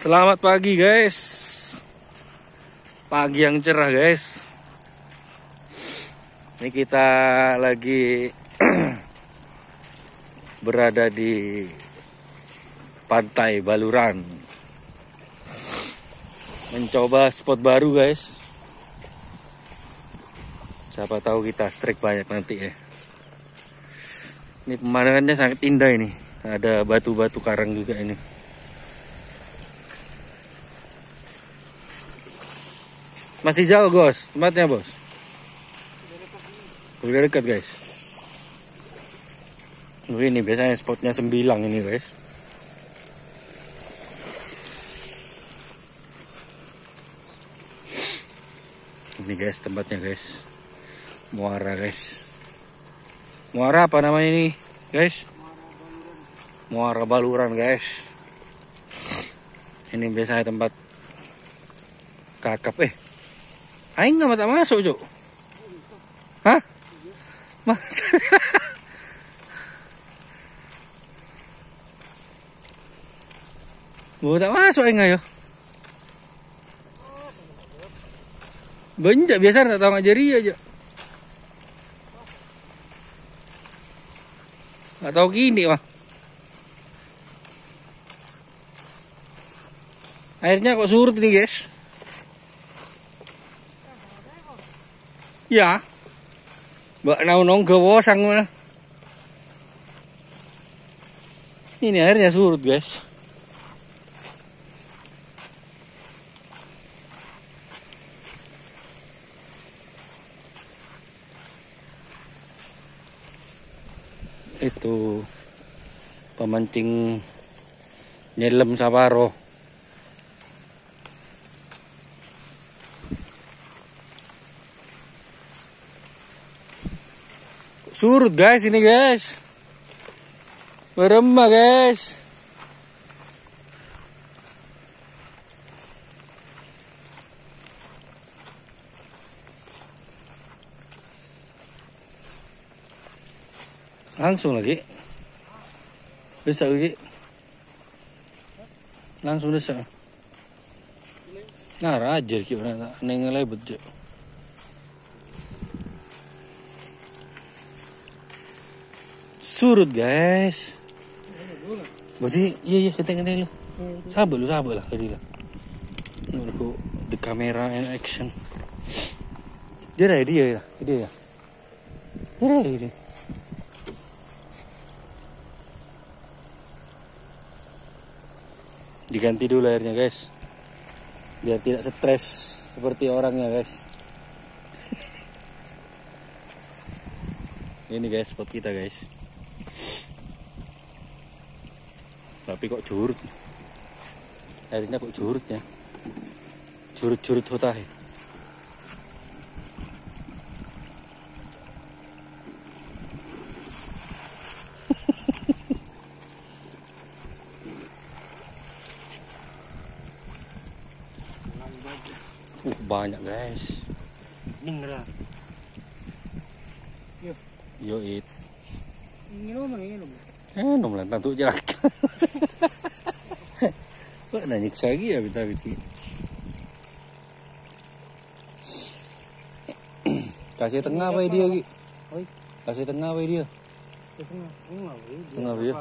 Selamat pagi guys. Pagi yang cerah guys. Ini kita lagi berada di Pantai Baluran, mencoba spot baru guys. Siapa tahu kita strike banyak nanti ya. Ini pemandangannya sangat indah ini. Ada batu-batu karang juga ini. Masih jauh bos, tempatnya bos. Udah dekat guys. Ini biasanya spotnya sembilang ini guys. Ini guys tempatnya guys. Muara guys. Muara apa namanya ini guys? Muara Baluran guys. Ini biasanya tempat kakap Aing nggak masuk, Cuk. Hah? Mas. Mau tak masuk Aing ayo. Banyak biasa tak tahu ngajari aja. Nggak tahu gini, mah. Airnya kok surut nih, guys. Ya, mbak naunong gawosang mana? Ini airnya surut guys. Itu pemancing nyelem Sabaro. Surut guys ini guys. Beremah guys. Langsung lagi. Desak lagi. Langsung desak. Nah raja gimana neng lebet je. Surut guys. Berarti iya keting lu. Sabar lah kadilah. Menurutku the camera in action. Dia. Dia. Diganti dulu airnya guys. Biar tidak stres seperti orangnya guys. Ini guys spot kita guys. Tapi kok curut airnya curut hotai. Banyak guys dengeran yo nom lah tentu jarak. Kok nanyik lagi ya bita-biti. Kasih tengah apa dia Ki? Oi. Kasih tengah apa dia? Tengah dia.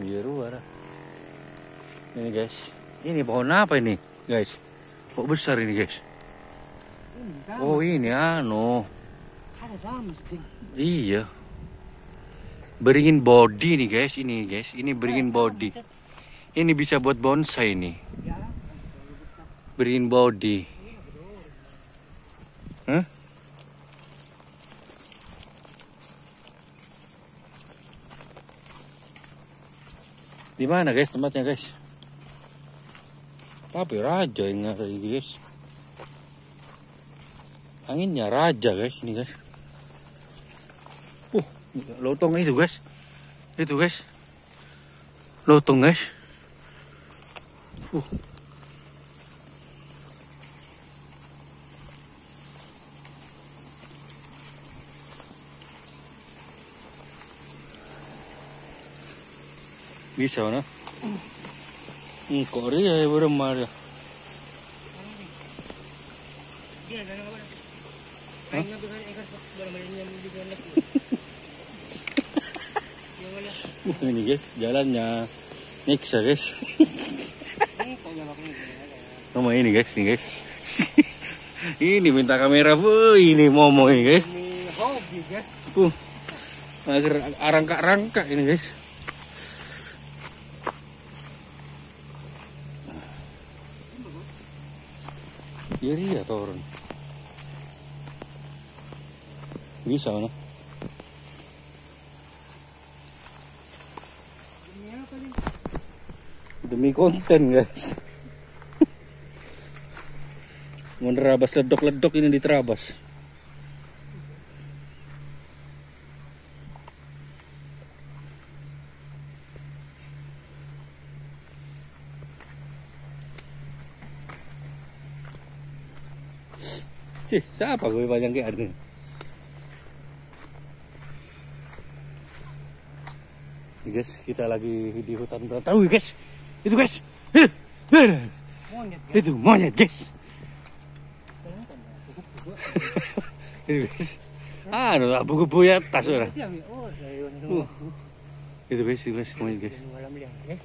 Biru warna. Ini guys. Ini pohon apa ini, guys? Kok besar ini, guys? Oh, ini anu. Ada daun. Iya. Beringin body nih guys, ini beringin body. Ini bisa buat bonsai nih. Beringin body. Hah? Di mana guys tempatnya guys? Tapi raja ini guys. Anginnya raja guys ini guys. Lotong itu guys, lotong guys. Bisa, no? Engkori ya baru marah. Dia kan apa? Kayaknya bukan ekor bermainnya juga enak. Ini guys jalannya nyiksa guys. Nama ini guys nih guys. Ini minta kamera bu, ini momo ini guys. Ini hobi guys. Rangka-rangka ini guys. Iri ya turun. Bisa mana? Demi konten guys. Mau nerabas ledok-ledok ini diterabas. Cih, siapa gue panjang kayak ini? Guys, kita lagi di hutan belantara. Tahu guys? Itu guys. Monyet, guys. Itu monyet guys. Itu guys. Ah, udah buku-buku ya tas orang. Itu guys, monyet guys.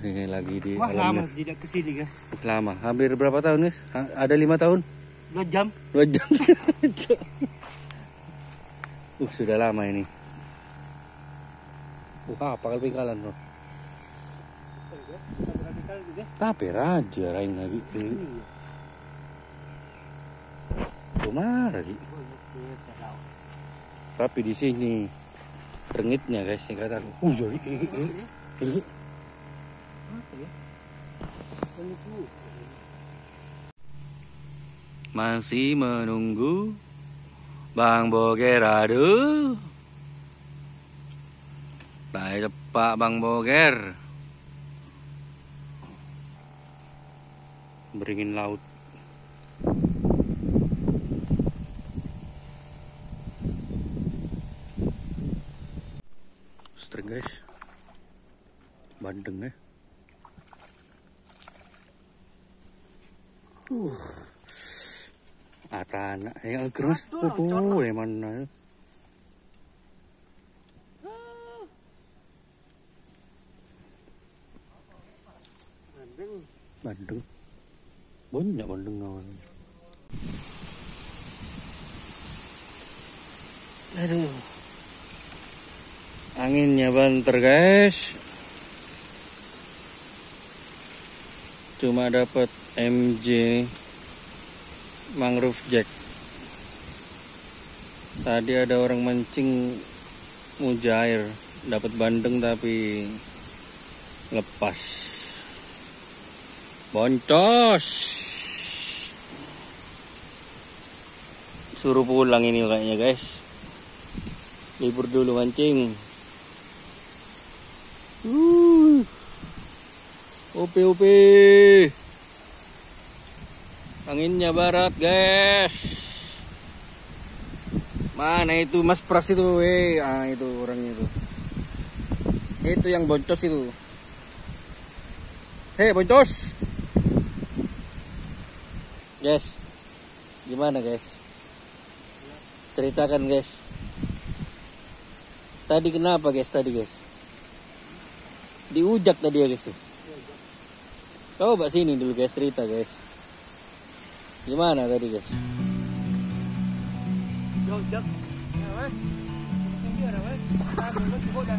Ini lagi di alam. Lama tidak kesini guys. Lama, hampir berapa tahun guys? Ada 5 tahun. 2 jam. Sudah lama ini. Pakal pingkalan loh. Tapi raja rain lagi. Cuma lagi. Tapi di sini rengitnya guys yang kata. Jadi ini. Masih menunggu Bang Boger, aduh. Tak cepat Bang Boger. Beringin laut. String guys. Bandeng ya. Tanah yang keras, mana? Bandeng, banyak bandeng kawan. Aduh, anginnya banter guys. Cuma dapat MJ. Mangrove Jack. Tadi ada orang mancing mujair, dapat bandeng tapi lepas. Boncos. Suruh pulang ini kayaknya guys. Libur dulu mancing. Ope. Anginnya barat guys. Mana itu Mas Pras itu weh. Ah itu orangnya itu. Itu yang boncos itu. Hei boncos. Guys, gimana guys? Ceritakan guys. Tadi kenapa guys tadi guys? Diujak tadi ya guys. Coba sini dulu guys cerita guys. Gimana tadi guys? Jojak, awas, tinggi awas, dulu di bodan.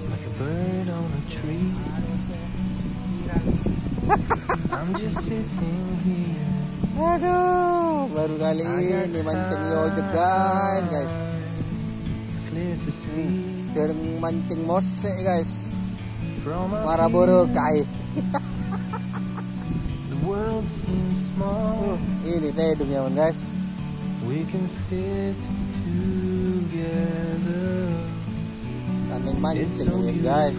Like a bird on a tree. I'm just sitting here. Aduh, baru kali ini mancing yojekan guys. It's clear to see. Dari mancing mosek guys. Muara Baluran. Ini teh hidungnya guys. Angin mancing ini guys.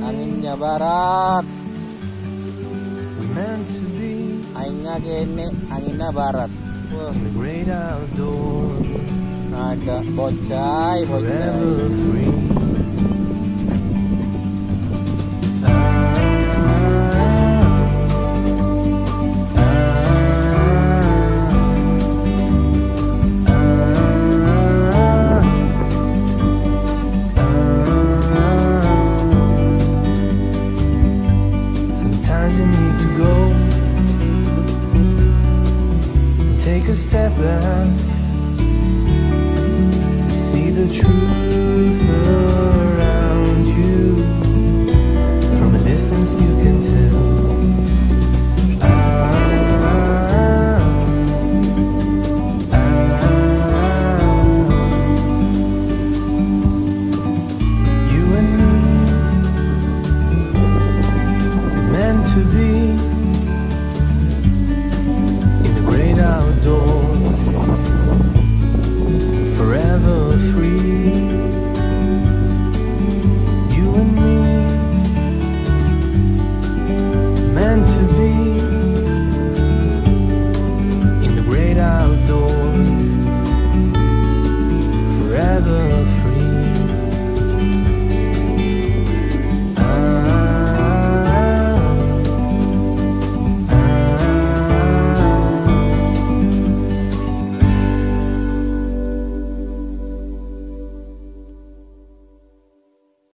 Anginnya barat. Anginnya barat. Ada bocah. A step back to see the truth.